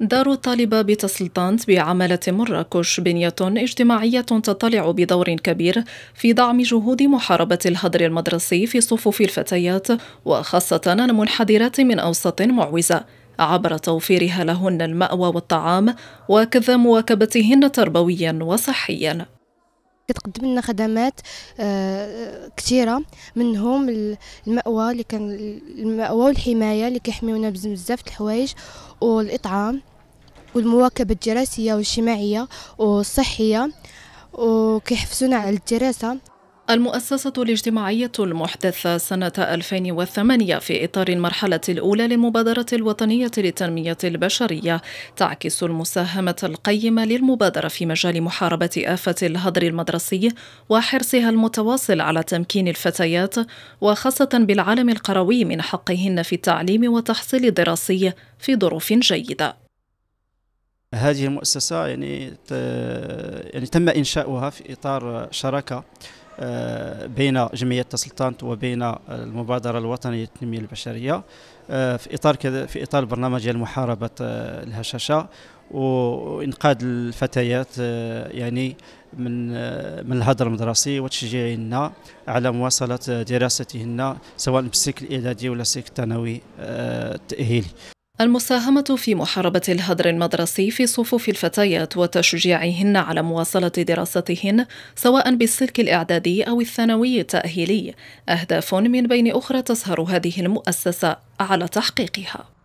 دار الطالبة بتسلطانت بعمالة مراكش بنية اجتماعية تطلع بدور كبير في دعم جهود محاربة الهدر المدرسي في صفوف الفتيات، وخاصة المنحدرات من أوساط معوزة، عبر توفيرها لهن المأوى والطعام وكذا مواكبتهن تربويا وصحيا. كتقدم لنا خدمات كثيره، منهم المأوى اللي كان المأوى والحمايه اللي كيحميونا بزاف د الحوايج، والاطعام والمواكبه الدراسيه والاجتماعيه والصحيه، وكيحفزونا على الدراسه. المؤسسة الاجتماعية المحدثة سنة 2008 في إطار المرحلة الأولى للمبادرة الوطنية للتنمية البشرية تعكس المساهمة القيمة للمبادرة في مجال محاربة آفة الهدر المدرسي وحرصها المتواصل على تمكين الفتيات، وخاصة بالعالم القروي، من حقهن في التعليم والتحصيل الدراسي في ظروف جيدة. هذه المؤسسة يعني تم إنشاؤها في إطار شراكة بين جمعية تسلطانت وبين المبادرة الوطنية للتنمية البشرية في إطار برنامج محاربة الهشاشة وإنقاذ الفتيات من الهدر المدرسي، وتشجيعهن على مواصلة دراستهن سواء بالسلك الإعدادي ولا السلك الثانوي التأهيلي. المساهمة في محاربة الهدر المدرسي في صفوف الفتيات وتشجيعهن على مواصلة دراستهن سواء بالسلك الإعدادي أو الثانوي التأهيلي أهداف من بين أخرى تسهر هذه المؤسسة على تحقيقها.